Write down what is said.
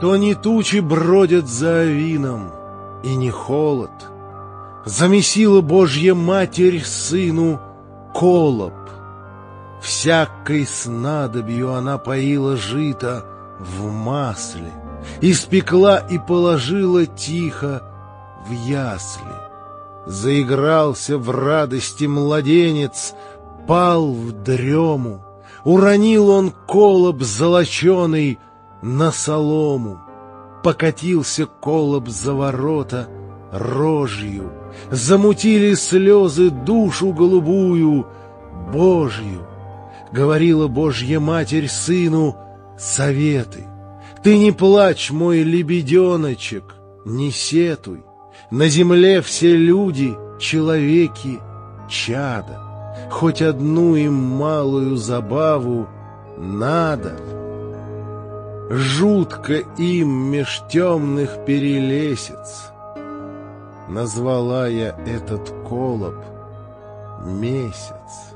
то не тучи бродят за Авином, и не холод. Замесила Божья Матерь сыну колоб. Всякой снадобью она поила жито в масле, испекла и положила тихо в ясли. Заигрался в радости младенец, пал в дрему, уронил он колоб золоченый на солому. Покатился колоб за ворота рожью, замутили слезы душу голубую, Божью. Говорила Божья Матерь сыну советы: «Ты не плачь, мой лебеденочек, не сетуй. На земле все люди, человеки, чада. Хоть одну им малую забаву надо. Жутко им меж темных перелесец». Назвала я этот колоб месяц.